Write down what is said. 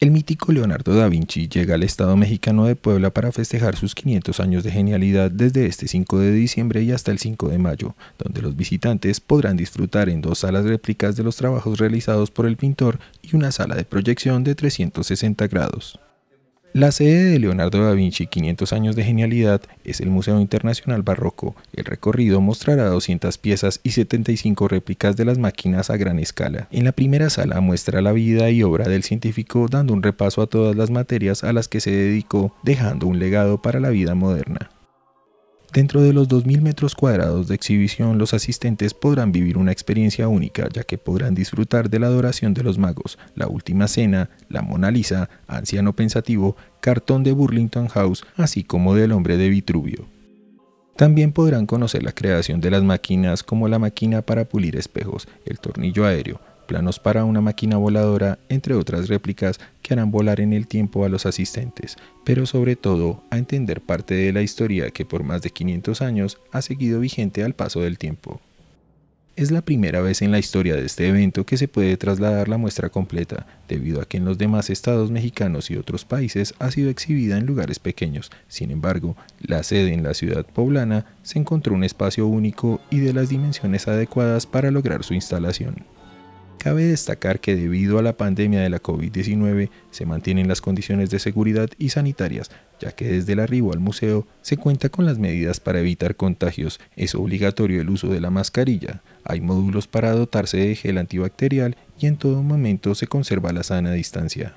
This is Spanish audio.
El mítico Leonardo da Vinci llega al estado mexicano de Puebla para festejar sus 500 años de genialidad desde este 5 de diciembre y hasta el 5 de mayo, donde los visitantes podrán disfrutar en dos salas réplicas de los trabajos realizados por el pintor y una sala de proyección de 360 grados. La sede de Leonardo da Vinci 500 años de genialidad es el Museo Internacional Barroco. El recorrido mostrará 200 piezas y 75 réplicas de las máquinas a gran escala. En la primera sala muestra la vida y obra del científico, dando un repaso a todas las materias a las que se dedicó, dejando un legado para la vida moderna. Dentro de los 2.000 metros cuadrados de exhibición, los asistentes podrán vivir una experiencia única, ya que podrán disfrutar de la adoración de los magos, la última cena, la Mona Lisa, Anciano Pensativo, Cartón de Burlington House, así como del Hombre de Vitruvio. También podrán conocer la creación de las máquinas, como la máquina para pulir espejos, el tornillo aéreo, planos para una máquina voladora, entre otras réplicas que harán volar en el tiempo a los asistentes, pero sobre todo a entender parte de la historia que por más de 500 años ha seguido vigente al paso del tiempo. Es la primera vez en la historia de este evento que se puede trasladar la muestra completa, debido a que en los demás estados mexicanos y otros países ha sido exhibida en lugares pequeños. Sin embargo, la sede en la ciudad poblana se encontró un espacio único y de las dimensiones adecuadas para lograr su instalación. Cabe destacar que debido a la pandemia de la COVID-19 se mantienen las condiciones de seguridad y sanitarias, ya que desde el arribo al museo se cuenta con las medidas para evitar contagios, es obligatorio el uso de la mascarilla, hay módulos para dotarse de gel antibacterial y en todo momento se conserva la sana distancia.